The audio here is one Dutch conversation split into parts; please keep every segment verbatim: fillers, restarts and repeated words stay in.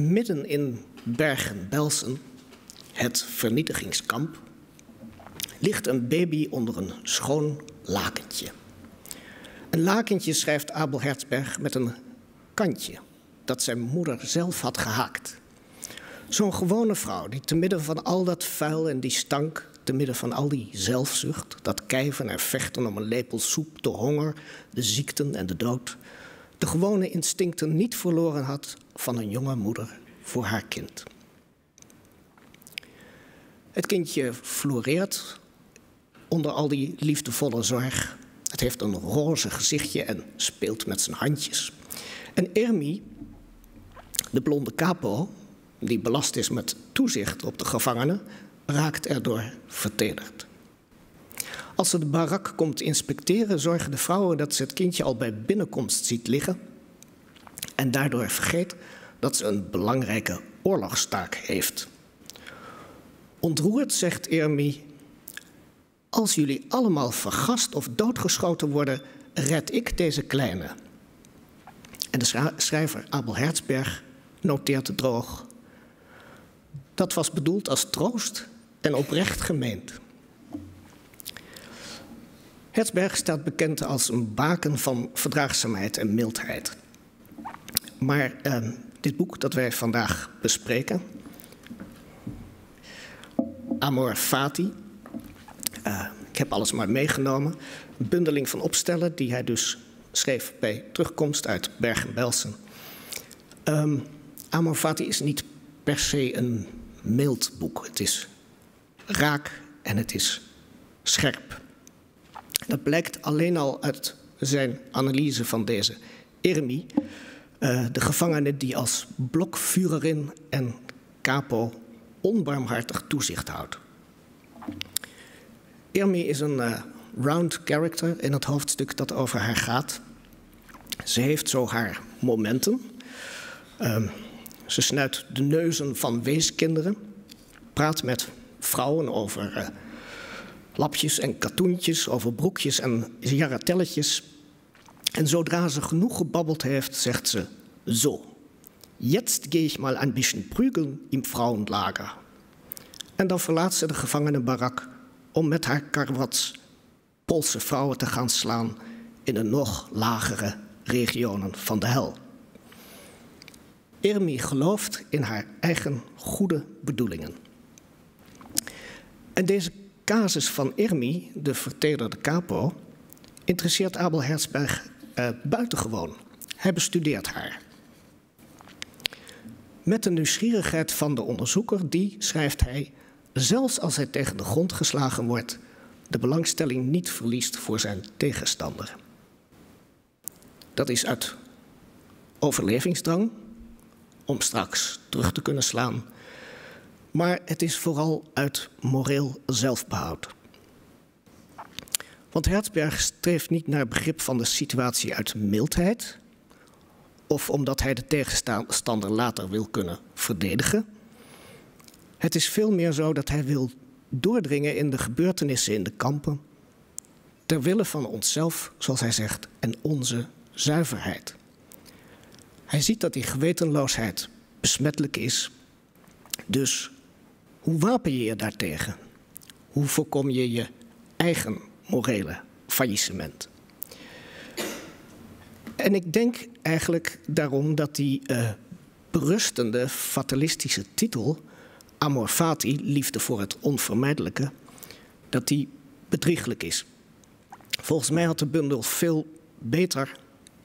midden in Bergen-Belsen, het vernietigingskamp, ligt een baby onder een schoon lakentje. Een lakentje, schrijft Abel Herzberg, met een kantje dat zijn moeder zelf had gehaakt. Zo'n gewone vrouw die te midden van al dat vuil en die stank, te midden van al die zelfzucht, dat kijven en vechten om een lepel soep, de honger, de ziekten en de dood, de gewone instincten niet verloren had van een jonge moeder voor haar kind. Het kindje floreert onder al die liefdevolle zorg. Het heeft een roze gezichtje en speelt met zijn handjes. En Irmi, de blonde capo, die belast is met toezicht op de gevangenen, raakt erdoor vertederd. Als ze de barak komt inspecteren, zorgen de vrouwen dat ze het kindje al bij binnenkomst ziet liggen en daardoor vergeet dat ze een belangrijke oorlogstaak heeft. Ontroerd zegt Irmi: als jullie allemaal vergast of doodgeschoten worden, red ik deze kleine. En de schrijver Abel Herzberg noteert droog: dat was bedoeld als troost en oprecht gemeend. Herzberg staat bekend als een baken van verdraagzaamheid en mildheid. Maar eh, dit boek dat wij vandaag bespreken, Amor Fati, uh, ik heb alles maar meegenomen, een bundeling van opstellen die hij dus schreef bij terugkomst uit Bergen-Belsen. Um, Amor Fati is niet per se een mild boek. Het is raak en het is scherp. Dat blijkt alleen al uit zijn analyse van deze Irmi, uh, de gevangene die als blokvurerin en capo onbarmhartig toezicht houdt. Irmi is een uh, round character in het hoofdstuk dat over haar gaat. Ze heeft zo haar momenten. Um, ze snuit de neuzen van weeskinderen, praat met vrouwen over uh, lapjes en katoentjes, over broekjes en jaratelletjes. En zodra ze genoeg gebabbeld heeft, zegt ze zo: jetzt gehe ich mal ein bisschen prügeln im Frauenlager. En dan verlaat ze de gevangenenbarak om met haar karwats Poolse vrouwen te gaan slaan in de nog lagere regionen van de hel. Irmi gelooft in haar eigen goede bedoelingen. En deze casus van Irmi, de vertederde capo, interesseert Abel Herzberg eh, buitengewoon. Hij bestudeert haar. Met de nieuwsgierigheid van de onderzoeker die, schrijft hij, zelfs als hij tegen de grond geslagen wordt, de belangstelling niet verliest voor zijn tegenstander. Dat is uit overlevingsdrang, om straks terug te kunnen slaan. Maar het is vooral uit moreel zelfbehoud. Want Herzberg streeft niet naar begrip van de situatie uit mildheid, of omdat hij de tegenstander later wil kunnen verdedigen. Het is veel meer zo dat hij wil doordringen in de gebeurtenissen in de kampen, ter wille van onszelf, zoals hij zegt, en onze zuiverheid. Hij ziet dat die gewetenloosheid besmettelijk is. Dus hoe wapen je je daartegen? Hoe voorkom je je eigen morele faillissement? En ik denk eigenlijk daarom dat die uh, berustende, fatalistische titel, Amor Fati, liefde voor het onvermijdelijke, dat die bedrieglijk is. Volgens mij had de bundel veel beter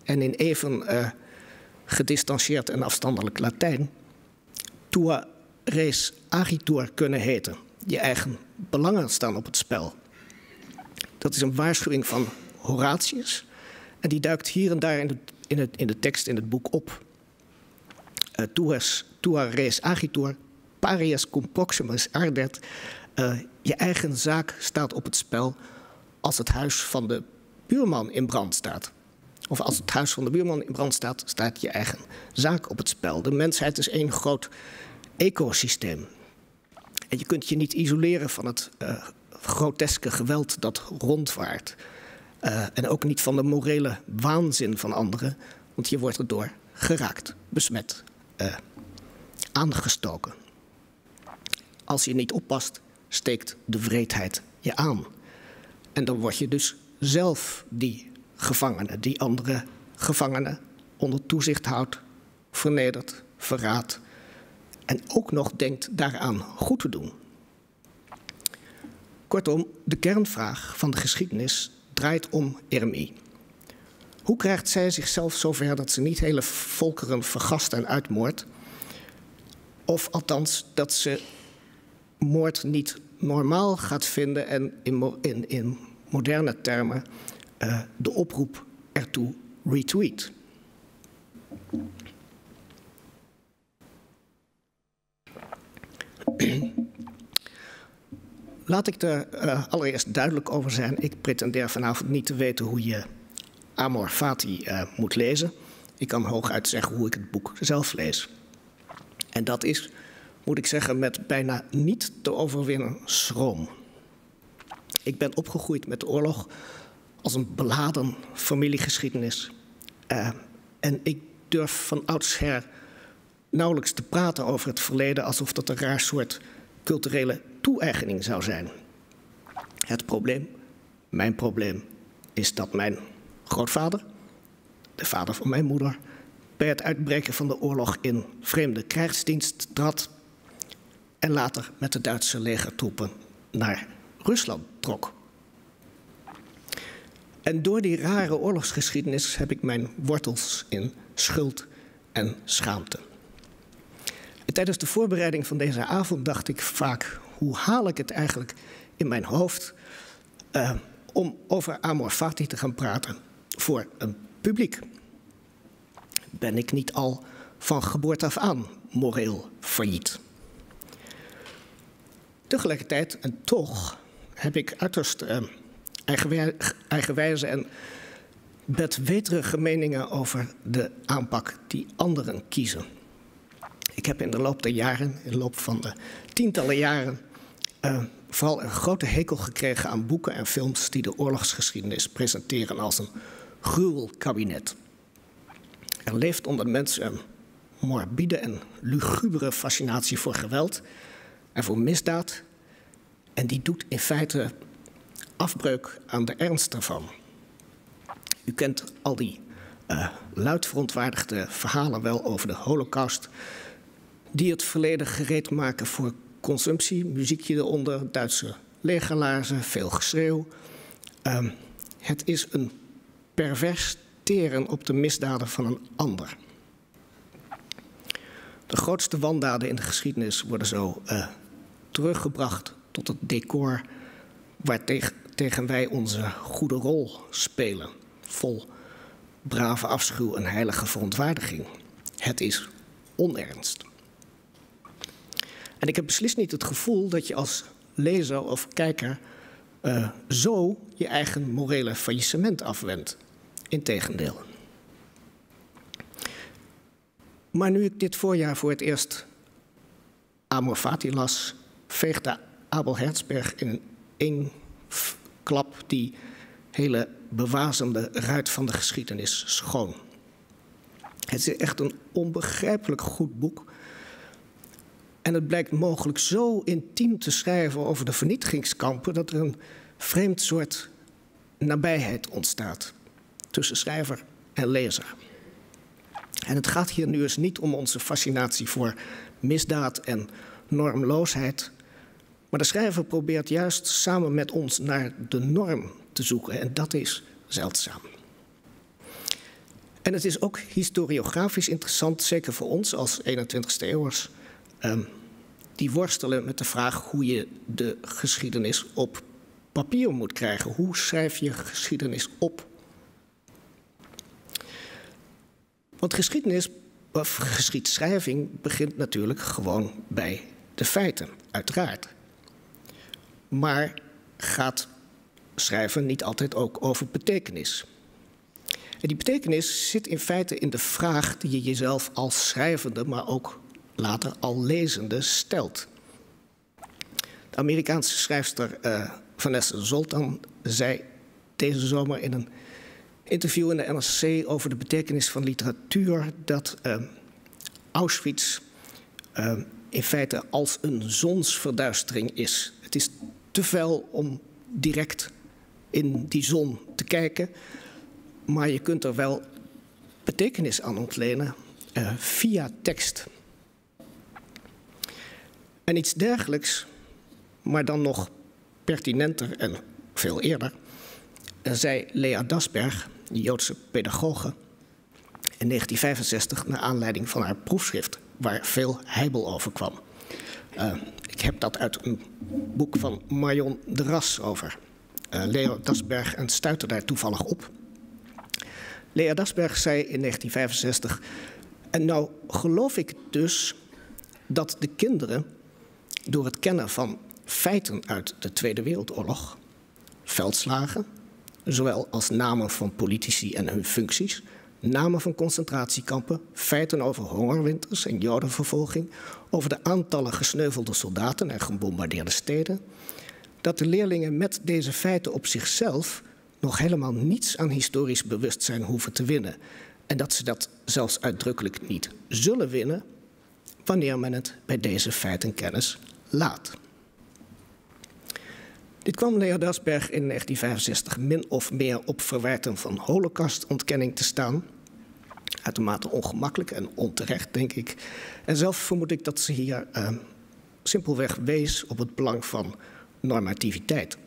en in even uh, gedistanceerd en afstandelijk Latijn tua res agitur kunnen heten. Je eigen belangen staan op het spel. Dat is een waarschuwing van Horatius. En die duikt hier en daar in de, in het, in de tekst in het boek op. Uh, tuas, tua res agitur, parias cum proximus ardet. Uh, je eigen zaak staat op het spel als het huis van de buurman in brand staat. Of als het huis van de buurman in brand staat, staat je eigen zaak op het spel. De mensheid is één groot ecosysteem. En je kunt je niet isoleren van het uh, groteske geweld dat rondwaart. Uh, en ook niet van de morele waanzin van anderen, want je wordt erdoor geraakt, besmet. Uh, aangestoken. Als je niet oppast, steekt de wreedheid je aan. En dan word je dus zelf die gevangene, die andere gevangene onder toezicht houdt, vernedert, verraadt en ook nog denkt daaraan goed te doen. Kortom, de kernvraag van de geschiedenis draait om Irmi. Hoe krijgt zij zichzelf zover dat ze niet hele volkeren vergast en uitmoordt? Of althans, dat ze moord niet normaal gaat vinden en in, in, in moderne termen uh, de oproep ertoe retweet. Laat ik er uh, allereerst duidelijk over zijn. Ik pretendeer vanavond niet te weten hoe je Amor Fati uh, moet lezen. Ik kan hooguit zeggen hoe ik het boek zelf lees. En dat is, moet ik zeggen, met bijna niet te overwinnen schroom. Ik ben opgegroeid met de oorlog als een beladen familiegeschiedenis. Uh, en ik durf van oudsher nauwelijks te praten over het verleden alsof dat een raar soort culturele toe-eigening zou zijn. Het probleem, mijn probleem, is dat mijn grootvader, de vader van mijn moeder, bij het uitbreken van de oorlog in vreemde krijgsdienst trad en later met de Duitse legertroepen naar Rusland trok. En door die rare oorlogsgeschiedenis heb ik mijn wortels in schuld en schaamte. En tijdens de voorbereiding van deze avond dacht ik vaak, hoe haal ik het eigenlijk in mijn hoofd uh, om over Amor Fati te gaan praten voor een publiek? Ben ik niet al van geboorte af aan moreel failliet? Tegelijkertijd en toch heb ik uiterst uh, eigenwij eigenwijze en bedweterige meningen over de aanpak die anderen kiezen. Ik heb in de loop der jaren, in de loop van de tientallen jaren, uh, vooral een grote hekel gekregen aan boeken en films die de oorlogsgeschiedenis presenteren als een gruwelkabinet. Er leeft onder mensen een morbide en lugubere fascinatie voor geweld en voor misdaad. En die doet in feite afbreuk aan de ernst ervan. U kent al die uh, luid verontwaardigde verhalen wel over de Holocaust, die het verleden gereed maken voor consumptie, muziekje eronder, Duitse legerlaarzen, veel geschreeuw. Uh, het is een pervers teren op de misdaden van een ander. De grootste wandaden in de geschiedenis worden zo uh, teruggebracht tot het decor waartegen wij onze goede rol spelen, vol brave afschuw en heilige verontwaardiging. Het is onernst. En ik heb beslist niet het gevoel dat je als lezer of kijker uh, zo je eigen morele faillissement afwendt. Integendeel. Maar nu ik dit voorjaar voor het eerst Amor Fati las, veegde Abel Herzberg in één klap die hele bewazende ruit van de geschiedenis schoon. Het is echt een onbegrijpelijk goed boek. En het blijkt mogelijk zo intiem te schrijven over de vernietigingskampen dat er een vreemd soort nabijheid ontstaat tussen schrijver en lezer. En het gaat hier nu eens niet om onze fascinatie voor misdaad en normloosheid, maar de schrijver probeert juist samen met ons naar de norm te zoeken en dat is zeldzaam. En het is ook historiografisch interessant, zeker voor ons als eenentwintigste eeuwers... Um, die worstelen met de vraag hoe je de geschiedenis op papier moet krijgen. Hoe schrijf je geschiedenis op? Want geschiedenis, of geschiedschrijving, begint natuurlijk gewoon bij de feiten, uiteraard. Maar gaat schrijven niet altijd ook over betekenis? En die betekenis zit in feite in de vraag die je jezelf als schrijvende, maar ook later al lezende stelt. De Amerikaanse schrijfster uh, Vanessa Zoltan zei deze zomer in een interview in de N R C over de betekenis van literatuur dat uh, Auschwitz uh, in feite als een zonsverduistering is. Het is te fel om direct in die zon te kijken, maar je kunt er wel betekenis aan ontlenen uh, via tekst. En iets dergelijks, maar dan nog pertinenter en veel eerder, zei Lea Dasberg, de Joodse pedagoge, in negentien vijfenzestig naar aanleiding van haar proefschrift, waar veel heibel over kwam. Uh, ik heb dat uit een boek van Marion de Ras over. Uh, Lea Dasberg en stuitte daar toevallig op. Lea Dasberg zei in negentien vijfenzestig... en nou geloof ik dus dat de kinderen door het kennen van feiten uit de Tweede Wereldoorlog, veldslagen, zowel als namen van politici en hun functies, namen van concentratiekampen, feiten over hongerwinters en jodenvervolging, over de aantallen gesneuvelde soldaten en gebombardeerde steden, dat de leerlingen met deze feiten op zichzelf nog helemaal niets aan historisch bewustzijn hoeven te winnen. En dat ze dat zelfs uitdrukkelijk niet zullen winnen wanneer men het bij deze feitenkennis laat. Dit kwam Lea Dasberg in negentien vijfenzestig min of meer op verwijten van holocaustontkenning te staan. Uitermate ongemakkelijk en onterecht, denk ik. En zelf vermoed ik dat ze hier uh, simpelweg wees op het belang van normativiteit.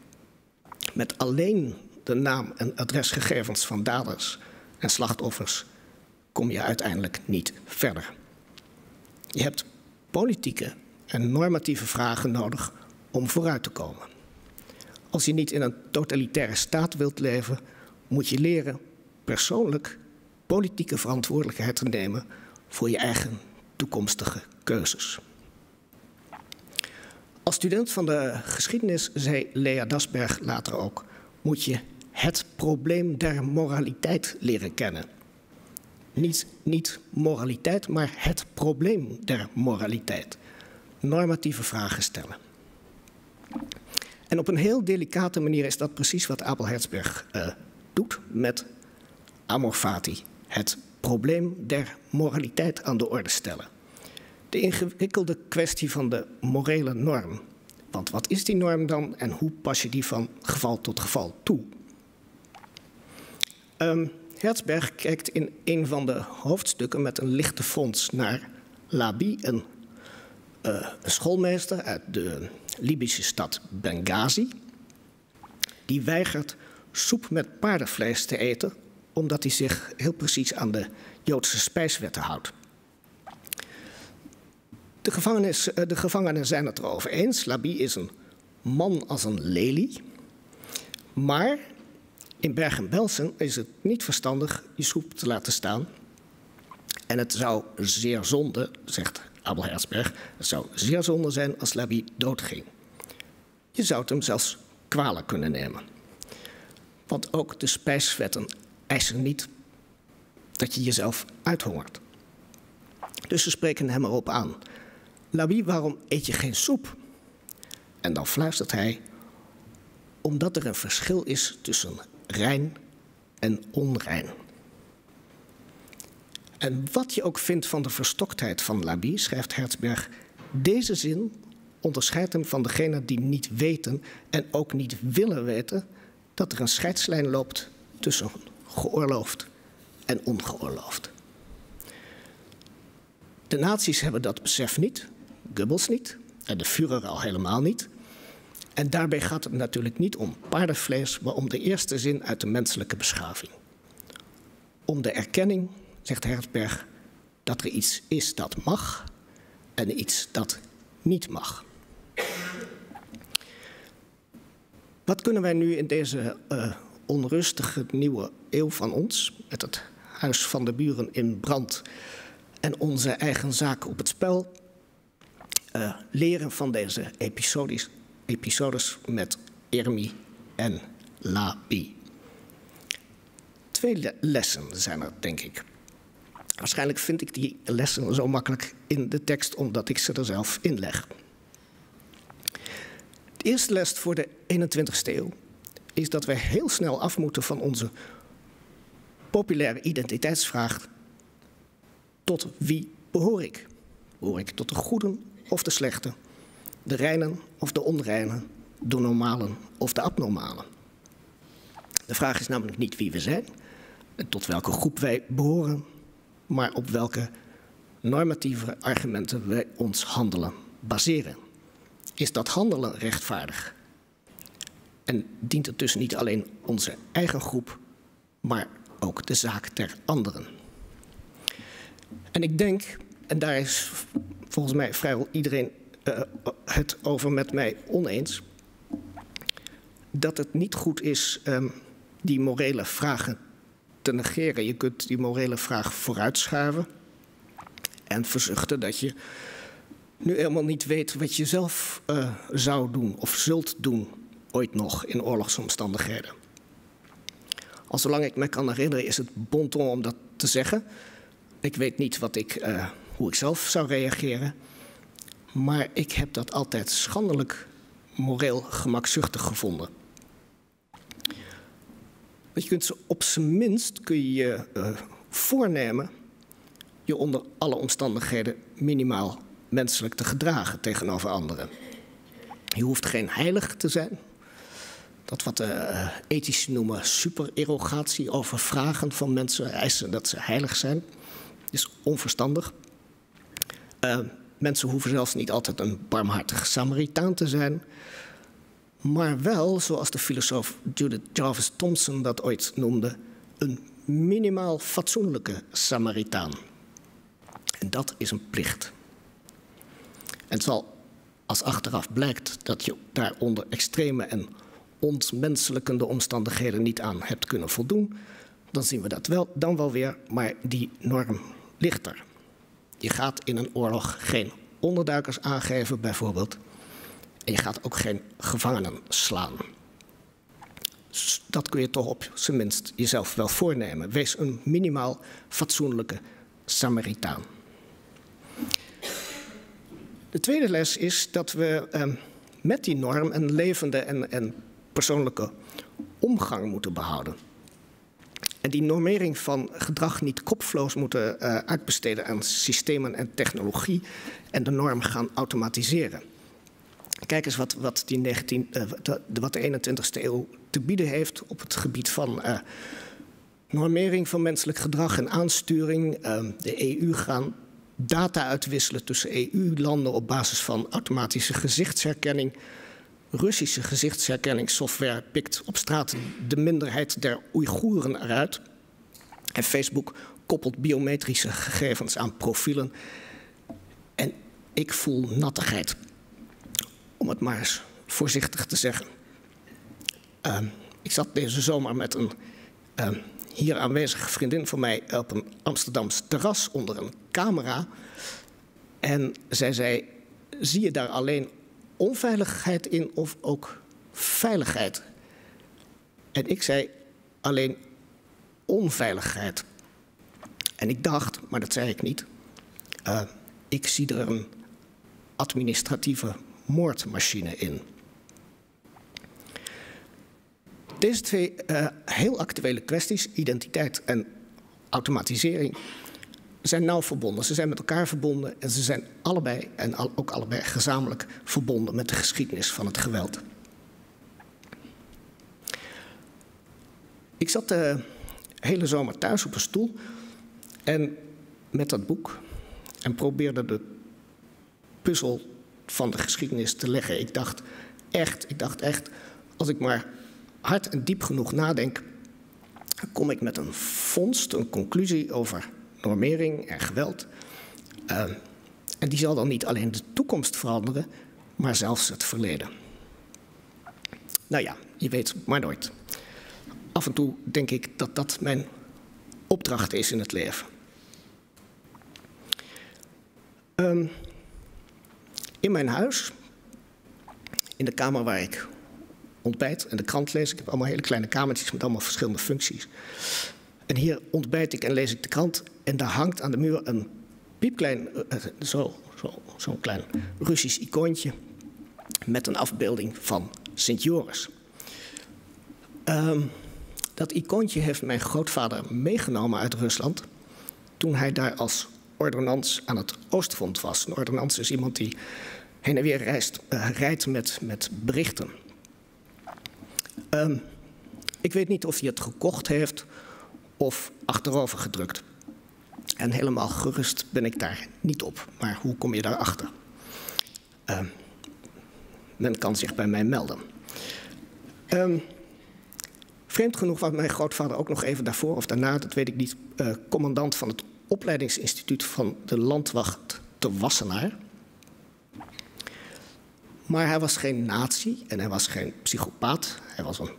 Met alleen de naam- en adresgegevens van daders en slachtoffers kom je uiteindelijk niet verder. Je hebt politieke en normatieve vragen nodig om vooruit te komen. Als je niet in een totalitaire staat wilt leven, moet je leren persoonlijk politieke verantwoordelijkheid te nemen voor je eigen toekomstige keuzes. Als student van de geschiedenis, zei Lea Dasberg later ook, moet je het probleem der moraliteit leren kennen. Niet, niet moraliteit, maar het probleem der moraliteit. Normatieve vragen stellen. En op een heel delicate manier is dat precies wat Abel Herzberg uh, doet met Amor Fati. Het probleem der moraliteit aan de orde stellen. De ingewikkelde kwestie van de morele norm. Want wat is die norm dan en hoe pas je die van geval tot geval toe? Um, Herzberg kijkt in een van de hoofdstukken met een lichte fonds naar Labie, een, uh, een schoolmeester uit de Libische stad Benghazi. Die weigert soep met paardenvlees te eten, omdat hij zich heel precies aan de Joodse spijswetten houdt. De, gevangenis, de gevangenen zijn het erover eens. Labie is een man als een lelie. Maar in Bergen-Belsen is het niet verstandig je soep te laten staan. En het zou zeer zonde, zegt Abel Herzberg, het zou zeer zonde zijn als Labie doodging. Je zou het hem zelfs kwalijk kunnen nemen. Want ook de spijswetten eisen niet dat je jezelf uithongert. Dus ze spreken hem erop aan. Labie, waarom eet je geen soep? En dan fluistert hij, omdat er een verschil is tussen rein en onrein. En wat je ook vindt van de verstoktheid van Labie, schrijft Herzberg, deze zin onderscheidt hem van degenen die niet weten en ook niet willen weten dat er een scheidslijn loopt tussen geoorloofd en ongeoorloofd. De nazi's hebben dat besef niet, Goebbels niet en de Führer al helemaal niet. En daarbij gaat het natuurlijk niet om paardenvlees, maar om de eerste zin uit de menselijke beschaving. Om de erkenning, zegt Herzberg, dat er iets is dat mag en iets dat niet mag. Wat kunnen wij nu in deze uh, onrustige nieuwe eeuw van ons, met het huis van de buren in brand en onze eigen zaken op het spel, uh, leren van deze episodes, episodes met Irmi en Labie? Twee le- lessen zijn er, denk ik. Waarschijnlijk vind ik die lessen zo makkelijk in de tekst, omdat ik ze er zelf inleg. De eerste les voor de eenentwintigste eeuw is dat wij heel snel af moeten van onze populaire identiteitsvraag: tot wie behoor ik? hoor ik tot de goeden of de slechten, de reinen of de onreinen, de normalen of de abnormalen. De vraag is namelijk niet wie we zijn en tot welke groep wij behoren, maar op welke normatieve argumenten wij ons handelen baseren. Is dat handelen rechtvaardig? En dient het dus niet alleen onze eigen groep, maar ook de zaak der anderen? En ik denk, en daar is volgens mij vrijwel iedereen uh, het over met mij oneens, dat het niet goed is um, die morele vragen te negeren. Je kunt die morele vraag vooruitschuiven en verzuchten dat je nu helemaal niet weet wat je zelf uh, zou doen of zult doen ooit nog in oorlogsomstandigheden. Al zolang ik me kan herinneren is het bonton om dat te zeggen. Ik weet niet wat ik, uh, hoe ik zelf zou reageren, maar ik heb dat altijd schandelijk moreel gemakzuchtig gevonden. Want je kunt ze op zijn minst kun je je uh, voornemen je onder alle omstandigheden minimaal menselijk te gedragen tegenover anderen. Je hoeft geen heilig te zijn. Dat wat de ethici noemen supererogatie over vragen van mensen, eisen dat ze heilig zijn, is onverstandig. Uh, mensen hoeven zelfs niet altijd een barmhartig Samaritaan te zijn. Maar wel, zoals de filosoof Judith Jarvis Thompson dat ooit noemde, een minimaal fatsoenlijke Samaritaan. En dat is een plicht. En het zal, als achteraf blijkt dat je daar onder extreme en ontmenselijkende omstandigheden niet aan hebt kunnen voldoen, dan zien we dat wel, dan wel weer, maar die norm ligt er. Je gaat in een oorlog geen onderduikers aangeven, bijvoorbeeld. En je gaat ook geen gevangenen slaan. Dus dat kun je toch op zijn minst jezelf wel voornemen. Wees een minimaal fatsoenlijke Samaritaan. De tweede les is dat we eh, met die norm een levende en, en persoonlijke omgang moeten behouden. En die normering van gedrag niet kopvloos moeten uh, uitbesteden aan systemen en technologie en de norm gaan automatiseren. Kijk eens wat, wat, die negentien, uh, de, wat de eenentwintigste eeuw te bieden heeft op het gebied van uh, normering van menselijk gedrag en aansturing. Uh, de E U gaan data uitwisselen tussen E U-landen op basis van automatische gezichtsherkenning. Russische gezichtsherkenningssoftware pikt op straat de minderheid der Oeigoeren eruit. En Facebook koppelt biometrische gegevens aan profielen. En ik voel nattigheid, om het maar eens voorzichtig te zeggen. Uh, ik zat deze zomer met een uh, hier aanwezige vriendin van mij op een Amsterdams terras onder een camera. En zij zei, zie je daar alleen onveiligheid in of ook veiligheid? En ik zei alleen onveiligheid. En ik dacht, maar dat zei ik niet, uh, ik zie er een administratieve moordmachine in. Deze twee uh, heel actuele kwesties, identiteit en automatisering, zijn nauw verbonden. Ze zijn met elkaar verbonden en ze zijn allebei en al, ook allebei gezamenlijk verbonden met de geschiedenis van het geweld. Ik zat de hele zomer thuis op een stoel en met dat boek en probeerde de puzzel van de geschiedenis te leggen. Ik dacht echt, ik dacht echt, als ik maar hard en diep genoeg nadenk, kom ik met een vondst, een conclusie over normering en geweld. Uh, en die zal dan niet alleen de toekomst veranderen, maar zelfs het verleden. Nou ja, je weet maar nooit. Af en toe denk ik dat dat mijn opdracht is in het leven. Um, in mijn huis, in de kamer waar ik ontbijt en de krant lees, ik heb allemaal hele kleine kamertjes met allemaal verschillende functies. En hier ontbijt ik en lees ik de krant en daar hangt aan de muur een piepklein, zo, zo, zo'n klein Russisch icoontje met een afbeelding van Sint Joris. Um, dat icoontje heeft mijn grootvader meegenomen uit Rusland toen hij daar als ordonnans aan het oostfront was. Een ordonnans is iemand die heen en weer reist, uh, rijdt met, met berichten. Um, ik weet niet of hij het gekocht heeft of achterover gedrukt. En helemaal gerust ben ik daar niet op. Maar hoe kom je daarachter? Um, men kan zich bij mij melden. Um, vreemd genoeg was mijn grootvader ook nog even daarvoor of daarna, dat weet ik niet, uh, commandant van het opleidingsinstituut van de landwacht te Wassenaar. Maar hij was geen nazi en hij was geen psychopaat. Hij was een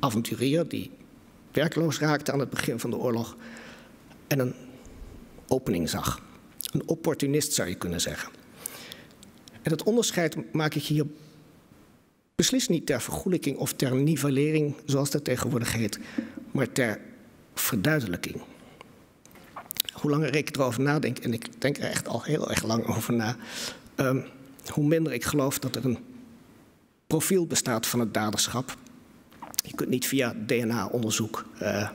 avonturier die werkloos raakte aan het begin van de oorlog en een opening zag. Een opportunist zou je kunnen zeggen. En dat onderscheid maak ik hier beslist niet ter vergoelijking of ter nivellering, zoals dat tegenwoordig heet, maar ter verduidelijking. Hoe langer ik erover nadenk, en ik denk er echt al heel erg lang over na, um, hoe minder ik geloof dat er een profiel bestaat van het daderschap. Je kunt niet via D N A-onderzoek uh,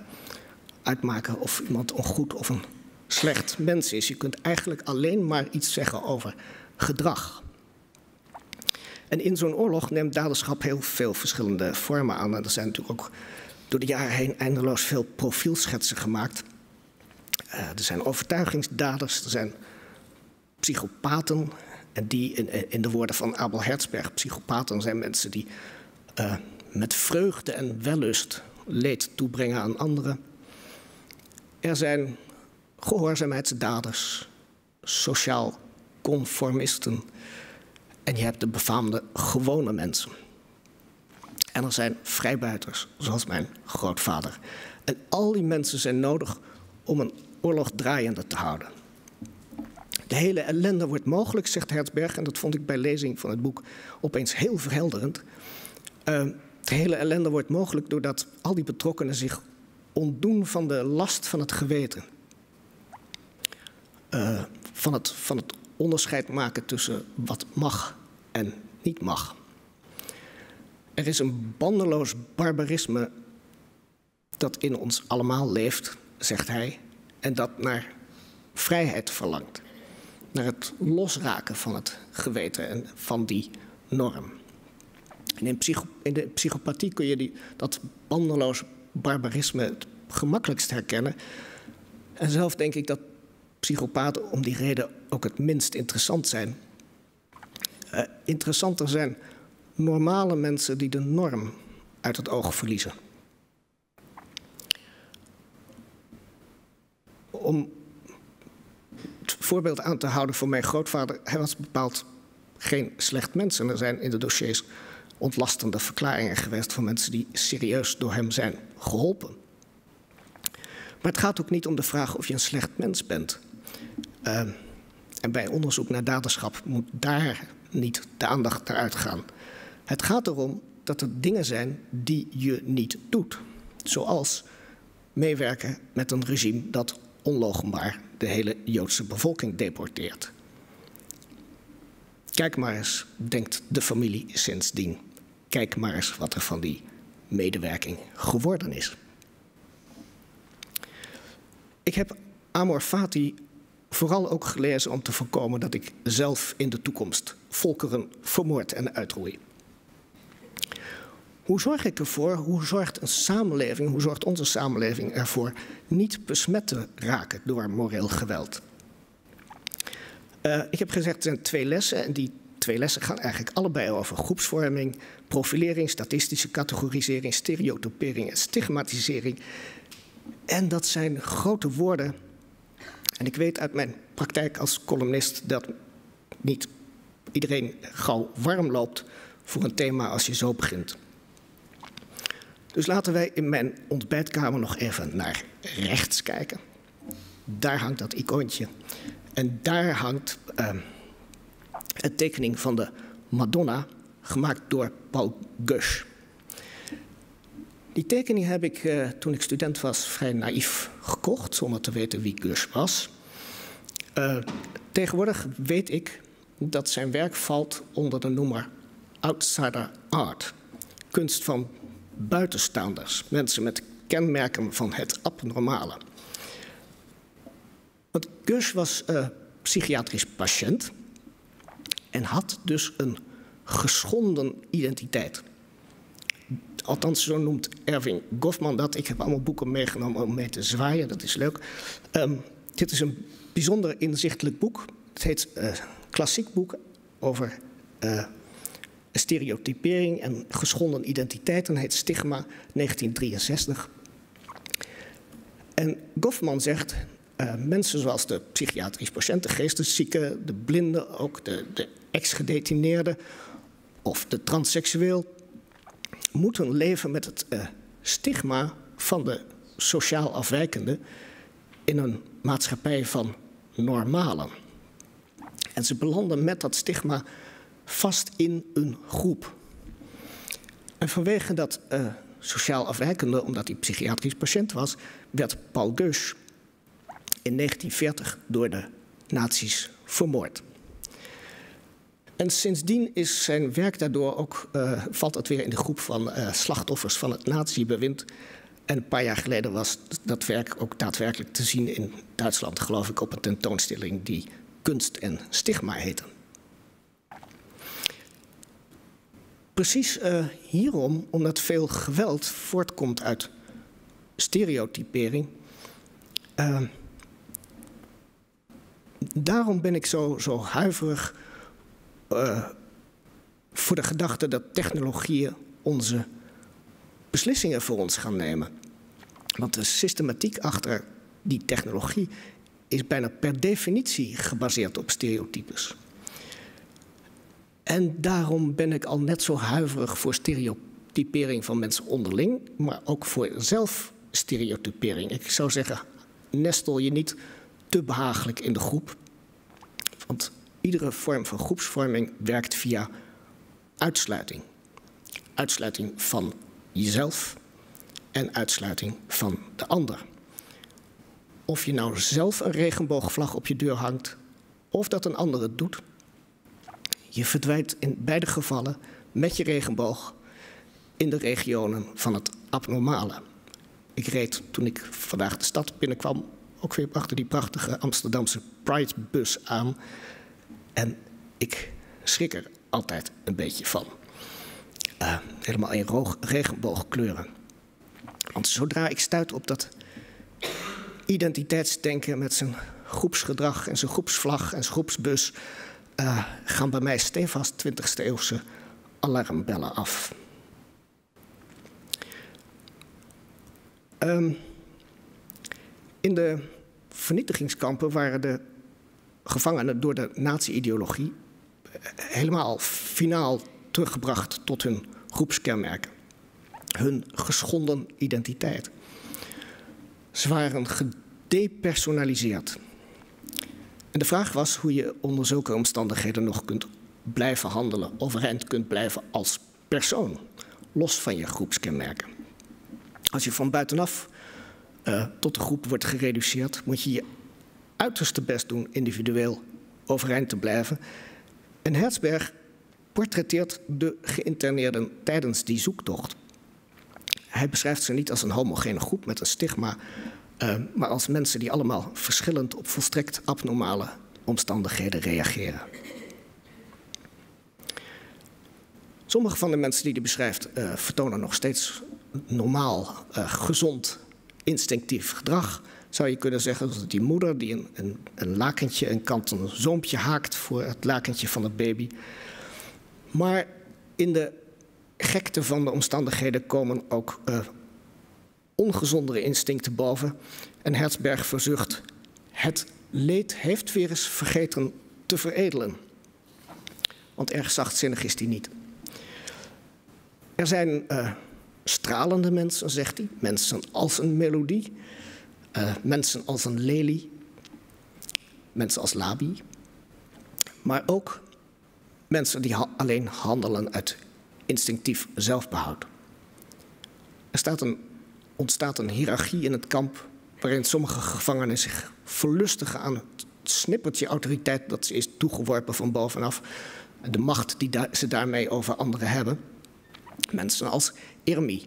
uitmaken of iemand een goed of een slecht mens is. Je kunt eigenlijk alleen maar iets zeggen over gedrag. En in zo'n oorlog neemt daderschap heel veel verschillende vormen aan. En er zijn natuurlijk ook door de jaren heen eindeloos veel profielschetsen gemaakt. Uh, er zijn overtuigingsdaders, er zijn psychopaten. En die, in, in de woorden van Abel Herzberg, psychopaten zijn mensen die uh, met vreugde en wellust leed toebrengen aan anderen. Er zijn gehoorzaamheidsdaders, sociaal conformisten. En je hebt de befaamde gewone mensen. En er zijn vrijbuiters, zoals mijn grootvader. En al die mensen zijn nodig om een oorlog draaiende te houden. De hele ellende wordt mogelijk, zegt Herzberg, en dat vond ik bij lezing van het boek opeens heel verhelderend. Uh, de hele ellende wordt mogelijk doordat al die betrokkenen zich ontdoen van de last van het geweten. Uh, van het, van het onderscheid maken tussen wat mag en niet mag. Er is een bandeloos barbarisme dat in ons allemaal leeft, zegt hij, en dat naar vrijheid verlangt. Naar het losraken van het geweten en van die norm. En in, psycho, in de psychopathie kun je die, dat bandeloos barbarisme het gemakkelijkst herkennen. En zelf denk ik dat psychopaten om die reden ook het minst interessant zijn. Uh, interessanter zijn normale mensen die de norm uit het oog verliezen. Om het voorbeeld aan te houden voor mijn grootvader, hij was bepaald geen slecht mens. En er zijn in de dossiers ontlastende verklaringen geweest van mensen die serieus door hem zijn geholpen. Maar het gaat ook niet om de vraag of je een slecht mens bent. Uh, en bij onderzoek naar daderschap moet daar niet de aandacht naar uitgaan. Het gaat erom dat er dingen zijn die je niet doet. Zoals meewerken met een regime dat onloochenbaar de hele Joodse bevolking deporteert. Kijk maar eens, denkt de familie sindsdien. Kijk maar eens wat er van die medewerking geworden is. Ik heb Amor Fati vooral ook gelezen om te voorkomen dat ik zelf in de toekomst volkeren vermoord en uitroei. Hoe zorg ik ervoor, hoe zorgt een samenleving, hoe zorgt onze samenleving ervoor niet besmet te raken door moreel geweld? Uh, ik heb gezegd, er zijn twee lessen en die twee lessen gaan eigenlijk allebei over groepsvorming, profilering, statistische categorisering, stereotypering en stigmatisering. En dat zijn grote woorden. En ik weet uit mijn praktijk als columnist dat niet iedereen gauw warm loopt voor een thema als je zo begint. Dus laten wij in mijn ontbijtkamer nog even naar rechts kijken. Daar hangt dat icoontje. En daar hangt uh, een tekening van de Madonna, gemaakt door Paul Goesch. Die tekening heb ik uh, toen ik student was vrij naïef gekocht, zonder te weten wie Goesch was. Uh, tegenwoordig weet ik dat zijn werk valt onder de noemer outsider art. Kunst van buitenstaanders, mensen met kenmerken van het abnormale. Want Goesch was uh, psychiatrisch patiënt en had dus een geschonden identiteit. Althans, zo noemt Erving Goffman dat. Ik heb allemaal boeken meegenomen om mee te zwaaien, dat is leuk. Um, dit is een bijzonder inzichtelijk boek. Het heet uh, klassiek boek over uh, stereotypering en geschonden identiteiten. Het heet Stigma negentien drieënzestig. En Goffman zegt, uh, mensen zoals de psychiatrisch patiënten, de geesteszieken, de blinden, ook de, de ex-gedetineerden of de transseksueel, moeten leven met het uh, stigma van de sociaal afwijkende in een maatschappij van normalen. En ze belanden met dat stigma vast in een groep. En vanwege dat uh, sociaal afwijkende, omdat hij psychiatrisch patiënt was, werd Paul Goesch in negentien veertig door de nazi's vermoord. En sindsdien is zijn werk daardoor ook, uh, valt het weer in de groep van uh, slachtoffers van het nazi-bewind. En een paar jaar geleden was dat werk ook daadwerkelijk te zien in Duitsland, geloof ik, op een tentoonstelling die Kunst en Stigma heette. Precies uh, hierom, omdat veel geweld voortkomt uit stereotypering. Uh, daarom ben ik zo, zo huiverig uh, voor de gedachte dat technologieën onze beslissingen voor ons gaan nemen. Want de systematiek achter die technologie is bijna per definitie gebaseerd op stereotypes. En daarom ben ik al net zo huiverig voor stereotypering van mensen onderling, maar ook voor zelfstereotypering. Ik zou zeggen, nestel je niet te behagelijk in de groep. Want iedere vorm van groepsvorming werkt via uitsluiting. Uitsluiting van jezelf en uitsluiting van de ander. Of je nou zelf een regenboogvlag op je deur hangt of dat een ander het doet. Je verdwijnt in beide gevallen met je regenboog in de regionen van het abnormale. Ik reed toen ik vandaag de stad binnenkwam ook weer achter die prachtige Amsterdamse Pride-bus aan. En ik schrik er altijd een beetje van. Uh, helemaal in regenboogkleuren. Want zodra ik stuit op dat identiteitsdenken met zijn groepsgedrag en zijn groepsvlag en zijn groepsbus, Uh, gaan bij mij stevast twintigste eeuwse alarmbellen af. Um, in de vernietigingskampen waren de gevangenen door de nazi-ideologie helemaal finaal teruggebracht tot hun groepskenmerken, hun geschonden identiteit. Ze waren gedepersonaliseerd. En de vraag was hoe je onder zulke omstandigheden nog kunt blijven handelen, overeind kunt blijven als persoon, los van je groepskenmerken. Als je van buitenaf uh, tot de groep wordt gereduceerd, moet je je uiterste best doen individueel overeind te blijven. En Herzberg portretteert de geïnterneerden tijdens die zoektocht. Hij beschrijft ze niet als een homogene groep met een stigma, Uh, maar als mensen die allemaal verschillend op volstrekt abnormale omstandigheden reageren. Sommige van de mensen die hij beschrijft uh, vertonen nog steeds normaal, uh, gezond, instinctief gedrag. Zou je kunnen zeggen dat die moeder die een, een, een lakentje, een kanten zoompje haakt voor het lakentje van het baby. Maar in de gekte van de omstandigheden komen ook Uh, ongezondere instincten boven. En Herzberg verzucht, het leed heeft weer eens vergeten te veredelen. Want erg zachtzinnig is hij niet. Er zijn uh, stralende mensen, zegt hij. Mensen als een melodie. Uh, mensen als een lelie. Mensen als Labie. Maar ook mensen die ha- alleen handelen uit instinctief zelfbehoud. Er staat een ontstaat een hiërarchie in het kamp waarin sommige gevangenen zich verlustigen aan het snippertje autoriteit dat ze is toegeworpen van bovenaf. De macht die da- ze daarmee over anderen hebben. Mensen als Irmi.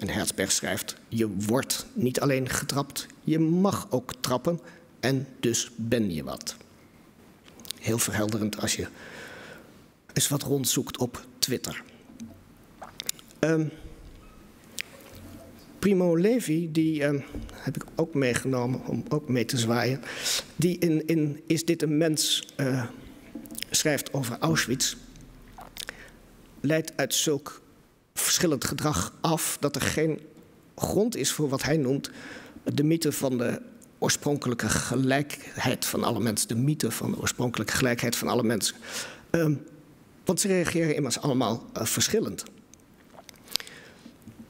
En Herzberg schrijft, je wordt niet alleen getrapt, je mag ook trappen. en dus ben je wat. Heel verhelderend als je eens wat rondzoekt op Twitter. Um, Primo Levi, die um, heb ik ook meegenomen om ook mee te zwaaien. Die in, in Is dit een mens uh, schrijft over Auschwitz. Leidt uit zulk verschillend gedrag af dat er geen grond is voor wat hij noemt de mythe van de oorspronkelijke gelijkheid van alle mensen. De mythe van de oorspronkelijke gelijkheid van alle mensen. Um, want ze reageren immers allemaal uh, verschillend.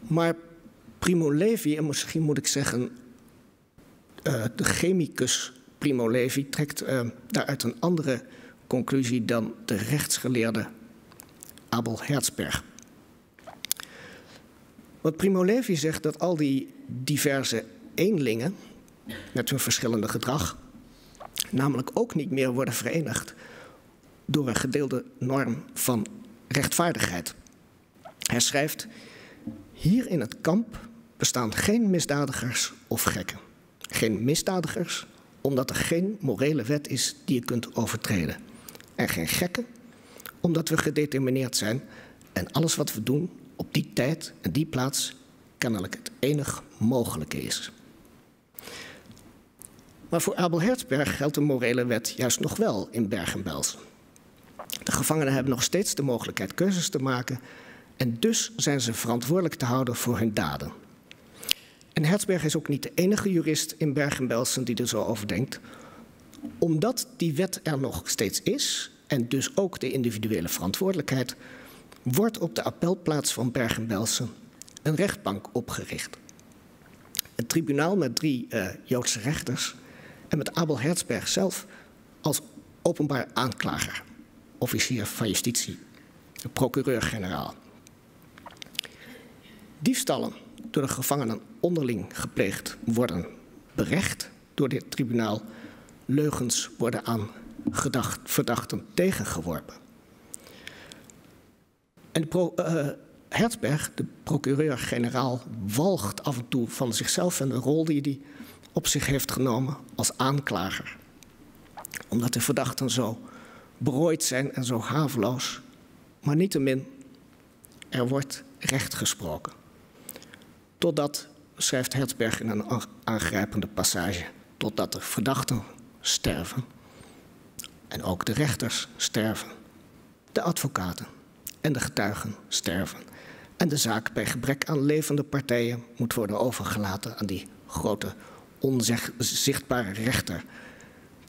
Maar Primo Levi, en misschien moet ik zeggen, uh, de chemicus Primo Levi trekt uh, daaruit een andere conclusie dan de rechtsgeleerde Abel Herzberg. Want Primo Levi zegt dat al die diverse eenlingen met hun verschillende gedrag namelijk ook niet meer worden verenigd door een gedeelde norm van rechtvaardigheid. Hij schrijft: hier in het kamp bestaan geen misdadigers of gekken. Geen misdadigers, omdat er geen morele wet is die je kunt overtreden. En geen gekken, omdat we gedetermineerd zijn en alles wat we doen op die tijd en die plaats kennelijk het enig mogelijke is. Maar voor Abel Herzberg geldt de morele wet juist nog wel in Bergen-Belsen. De gevangenen hebben nog steeds de mogelijkheid keuzes te maken, en dus zijn ze verantwoordelijk te houden voor hun daden. En Herzberg is ook niet de enige jurist in Bergen-Belsen die er zo over denkt. Omdat die wet er nog steeds is, en dus ook de individuele verantwoordelijkheid, wordt op de appelplaats van Bergen-Belsen een rechtbank opgericht. Een tribunaal met drie uh, Joodse rechters en met Abel Herzberg zelf als openbaar aanklager, officier van justitie, procureur-generaal. Diefstallen door de gevangenen onderling gepleegd worden berecht door dit tribunaal. Leugens worden aan gedacht, verdachten tegengeworpen. En de pro, uh, Herzberg, de procureur-generaal, walgt af en toe van zichzelf en de rol die hij op zich heeft genomen als aanklager. Omdat de verdachten zo berooid zijn en zo haveloos, maar niettemin, er wordt recht gesproken. Totdat, schrijft Herzberg in een aangrijpende passage, totdat de verdachten sterven. En ook de rechters sterven. De advocaten en de getuigen sterven. En de zaak bij gebrek aan levende partijen moet worden overgelaten aan die grote, onzichtbare rechter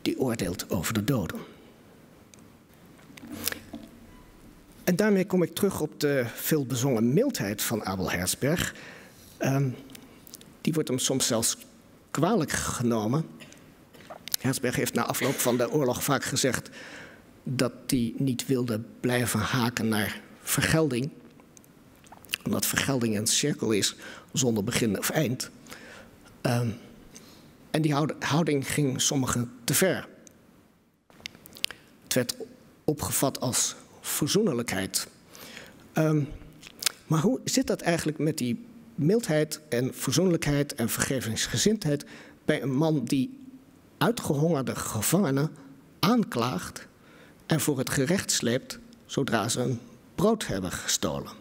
die oordeelt over de doden. En daarmee kom ik terug op de veelbezongen mildheid van Abel Herzberg. Um, die wordt hem soms zelfs kwalijk genomen. Herzberg heeft na afloop van de oorlog vaak gezegd dat hij niet wilde blijven haken naar vergelding. Omdat vergelding een cirkel is zonder begin of eind. Um, en die houding ging sommigen te ver. Het werd opgevat als verzoenlijkheid. Um, maar hoe zit dat eigenlijk met die mildheid en verzoenlijkheid en vergevingsgezindheid bij een man die uitgehongerde gevangenen aanklaagt en voor het gerecht sleept zodra ze een brood hebben gestolen?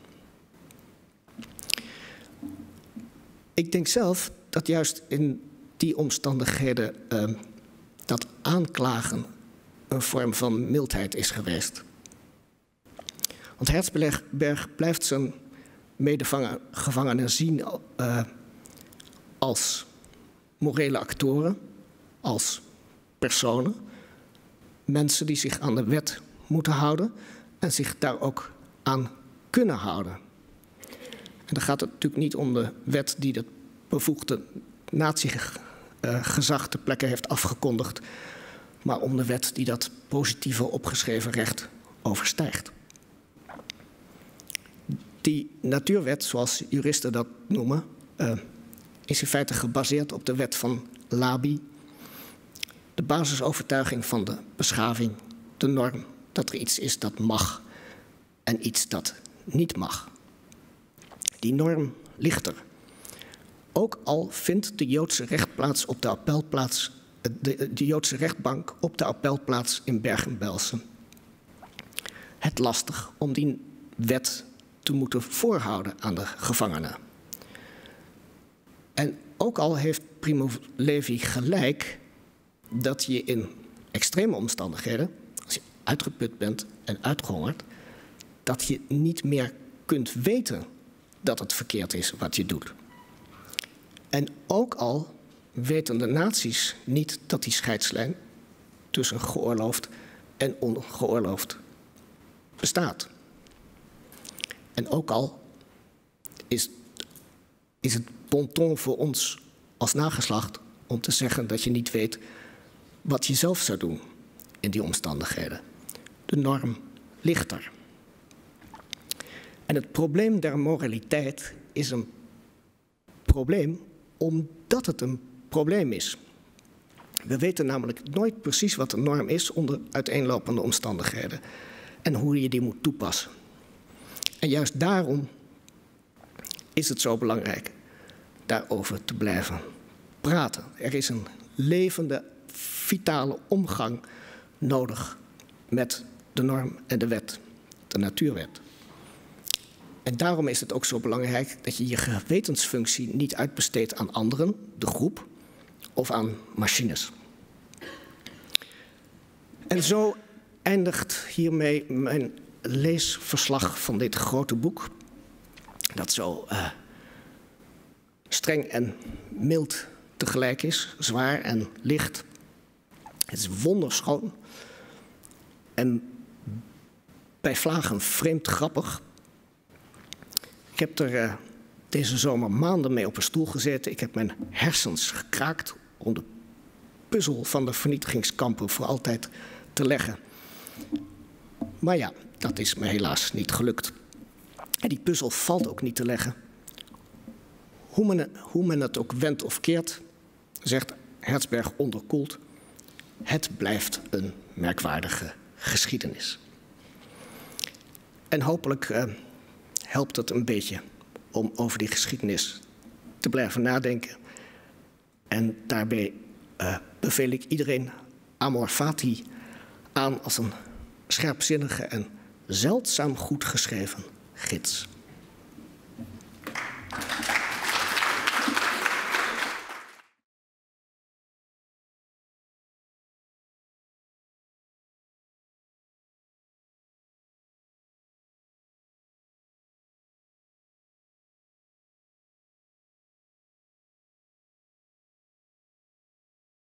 Ik denk zelf dat juist in die omstandigheden uh, dat aanklagen een vorm van mildheid is geweest. Want Herzberg blijft zijn medegevangenen zien uh, als morele actoren, als personen. Mensen die zich aan de wet moeten houden en zich daar ook aan kunnen houden. En dan gaat het natuurlijk niet om de wet die het bevoegde natiegezag ter plekke heeft afgekondigd, maar om de wet die dat positieve opgeschreven recht overstijgt. Die natuurwet, zoals juristen dat noemen, uh, is in feite gebaseerd op de wet van Labie. De basisovertuiging van de beschaving, de norm, dat er iets is dat mag en iets dat niet mag. Die norm ligt er. Ook al vindt de Joodse rechtplaats op de appelplaats de, de Joodse rechtbank op de appelplaats in Bergen-Belsen het lastig om die wet te moeten voorhouden aan de gevangenen. En ook al heeft Primo Levi gelijk dat je in extreme omstandigheden, als je uitgeput bent en uitgehongerd, dat je niet meer kunt weten dat het verkeerd is wat je doet. En ook al weten de nazi's niet dat die scheidslijn tussen geoorloofd en ongeoorloofd bestaat. En ook al is, is het bon ton voor ons als nageslacht om te zeggen dat je niet weet wat je zelf zou doen in die omstandigheden. De norm ligt er. En het probleem der moraliteit is een probleem omdat het een probleem is. We weten namelijk nooit precies wat de norm is onder uiteenlopende omstandigheden en hoe je die moet toepassen. En juist daarom is het zo belangrijk daarover te blijven praten. Er is een levende, vitale omgang nodig met de norm en de wet, de natuurwet. En daarom is het ook zo belangrijk dat je je gewetensfunctie niet uitbesteedt aan anderen, de groep, of aan machines. En zo eindigt hiermee mijn leesverslag van dit grote boek, dat zo uh, streng en mild tegelijk is, zwaar en licht. Het is wonderschoon en bij vlagen vreemd grappig. Ik heb er uh, deze zomer maanden mee op een stoel gezeten. Ik heb mijn hersens gekraakt om de puzzel van de vernietigingskampen voor altijd te leggen. Maar ja, dat is me helaas niet gelukt. En die puzzel valt ook niet te leggen. Hoe men, hoe men het ook wendt of keert, zegt Herzberg onderkoeld, het blijft een merkwaardige geschiedenis. En hopelijk uh, helpt het een beetje om over die geschiedenis te blijven nadenken. En daarbij uh, beveel ik iedereen Amor Fati aan als een scherpzinnige en zeldzaam goed geschreven gids.